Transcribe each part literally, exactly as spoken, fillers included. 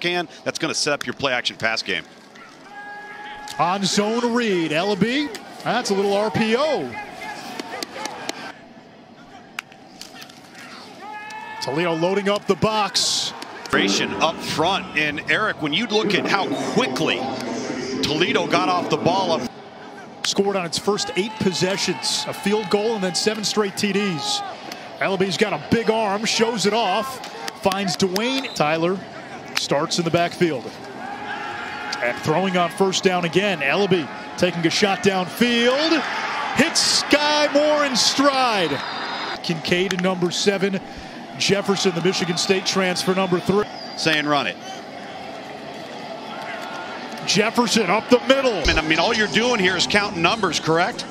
Can that's going to set up your play action pass game on zone read. Eleby, that's a little R P O. Toledo loading up the box up front, and Eric, when you look at how quickly Toledo got off the ball up, scored on its first eight possessions, a field goal and then seven straight T Ds. Elaby's got a big arm, shows it off, finds D'Wayne Tyler. Starts in the backfield. And throwing on first down again. Alabi taking a shot downfield. Hits Skyy Moore in stride. Kincaid at number seven. Jefferson, the Michigan State transfer, number three. Saying run it. Jefferson up the middle. And I mean, all you're doing here is counting numbers, correct?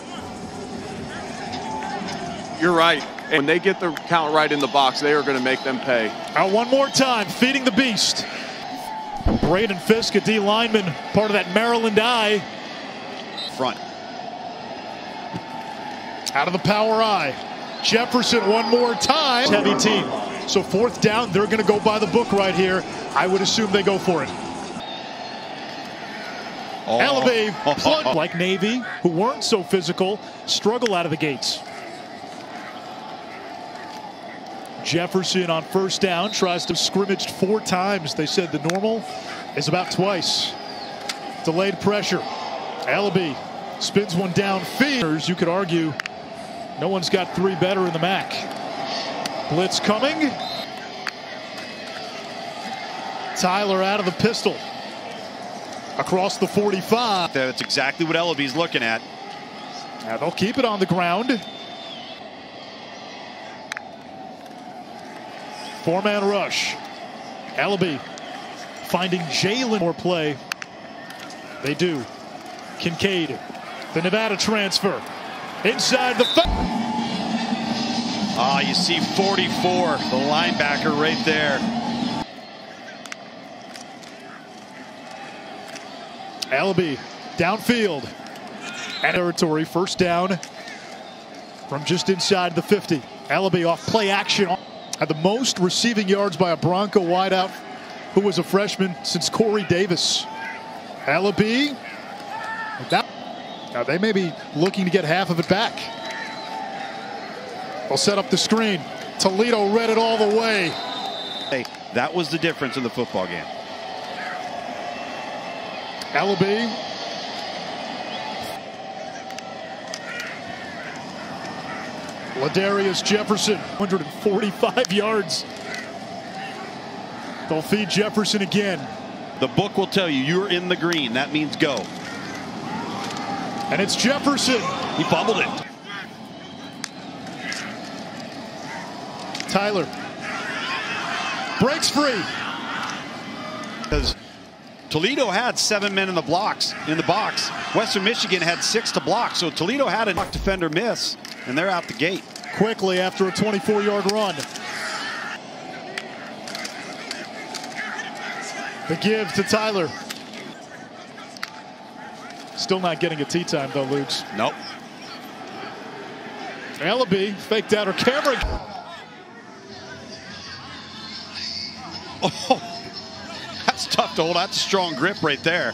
You're right. When they get the count right in the box, they are going to make them pay. Now one more time, feeding the beast. Braden Fiske, a D lineman, part of that Maryland eye. Front. Out of the power eye. Jefferson one more time. Heavy team. So fourth down, they're going to go by the book right here. I would assume they go for it. Oh. Eleby, plug like Navy, who weren't so physical, struggle out of the gates. Jefferson on first down tries to scrimmage four times. They said the normal is about twice. Delayed pressure. Alabi spins one down. Feeders, you could argue no one's got three better in the M A C. Blitz coming. Tyler out of the pistol. Across the forty-five. That's exactly what Alabi's looking at. Now they'll keep it on the ground. Four-man rush. Alabi finding Jaylen. More play. They do. Kincaid, the Nevada transfer. Inside the... Ah, oh, you see forty-four, the linebacker right there. Alabi downfield. And territory, first down from just inside the fifty. Alabi off play action. Had the most receiving yards by a Bronco wideout, who was a freshman, since Corey Davis. Alabi. Now they may be looking to get half of it back. They'll set up the screen. Toledo read it all the way. Hey, that was the difference in the football game. Alabi. La'Darius Jefferson, one hundred forty-five yards. They'll feed Jefferson again. The book will tell you, you're in the green. That means go. And it's Jefferson. He bobbled it. Tyler breaks free. Because Toledo had seven men in the blocks, in the box. Western Michigan had six to block, so Toledo had a defender miss. And they're out the gate. Quickly after a twenty-four yard run. The give to Tyler. Still not getting a tee time though, Ludes. Nope. Alabi faked out her camera. Oh, that's tough to hold. That's a strong grip right there.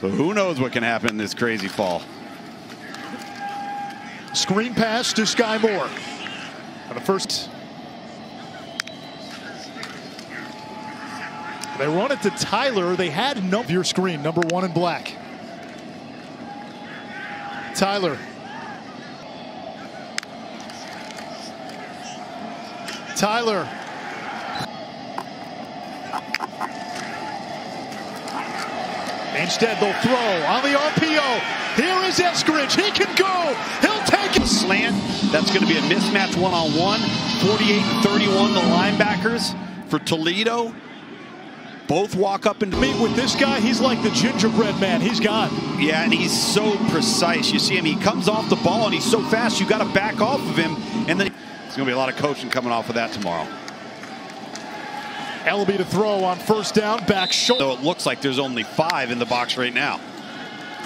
But who knows what can happen in this crazy fall. Screen pass to Skyy Moore. On the first. They run it to Tyler. They had no your screen, number one in black. Tyler. Tyler. Instead, they'll throw on the R P O. Here is Eskridge. He can go. He'll take it. Slant. That's going to be a mismatch one-on-one. forty-eight thirty-one, the linebackers for Toledo. Both walk up and meet with this guy. He's like the gingerbread man. He's gone. Yeah, and he's so precise. You see him. He comes off the ball, and he's so fast. You got to back off of him. And then there's going to be a lot of coaching coming off of that tomorrow. Alabi to throw on first down, back shoulder. So it looks like there's only five in the box right now.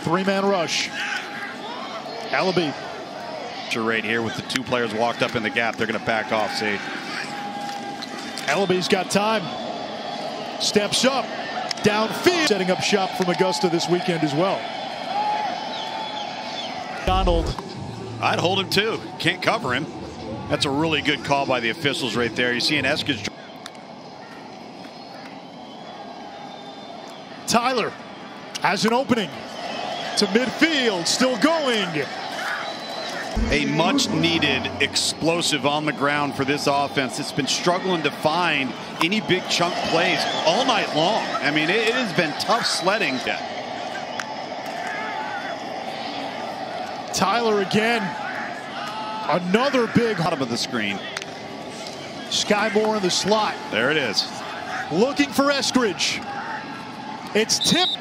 Three-man rush. Alabi. Right here with the two players walked up in the gap. They're going to back off, see. Alabi's got time. steps up, downfield, setting up shop from Augusta this weekend as well. Donald. I'd hold him too. Can't cover him. That's a really good call by the officials right there. You see an Eskridge. Tyler has an opening to midfield, still going. A much needed explosive on the ground for this offense. It's been struggling to find any big chunk plays all night long. I mean, it, it has been tough sledding. Tyler again. Another big bottom of the screen. Skyy Moore in the slot. There it is. Looking for Eskridge. It's tipped.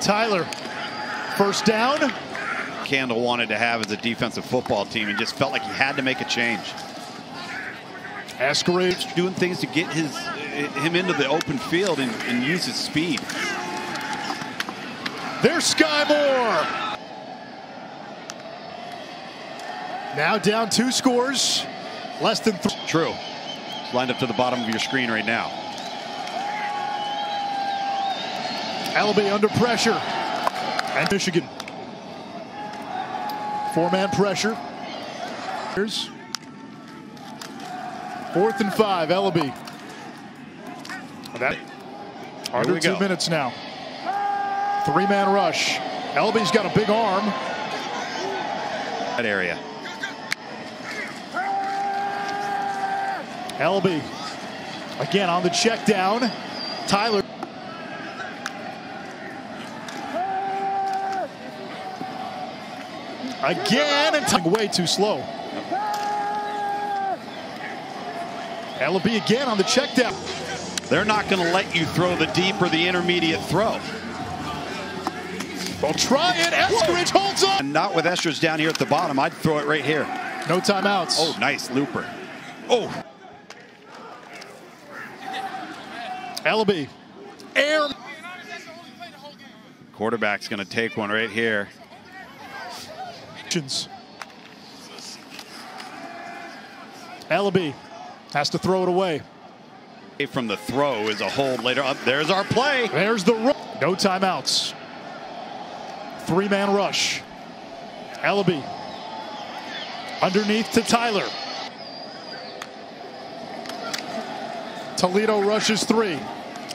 Tyler. First down. Kendall wanted to have as a defensive football team and just felt like he had to make a change. Eskridge doing things to get his him into the open field and, and use his speed. There's Skyy Moore. Now down two scores. Less than three. True. It's lined up to the bottom of your screen right now. Alabi under pressure. And Michigan. Four-man pressure. Here's fourth and five, Eleby. That under two go. minutes now. Three-man rush. Eleby's got a big arm. That area. Eleby again on the check down. Tyler. Again, and way too slow. Alabi again on the check down. They're not going to let you throw the deep or the intermediate throw. Well, try it. Eskridge holds up. And not with Eskridge down here at the bottom. I'd throw it right here. No timeouts. Oh, nice looper. Oh. Alabi. Air. Quarterback's going to take one right here. Alabi has to throw it away. From the throw is a hold later up. There's our play. There's the run. No timeouts. Three-man rush. Alabi underneath to Tyler. Toledo rushes three.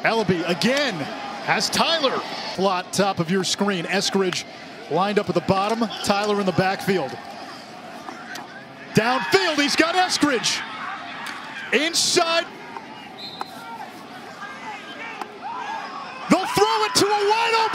Alabi again has Tyler. Plot top of your screen. Eskridge lined up at the bottom, Tyler in the backfield. Downfield, he's got Eskridge. Inside. They'll throw it to a wide open.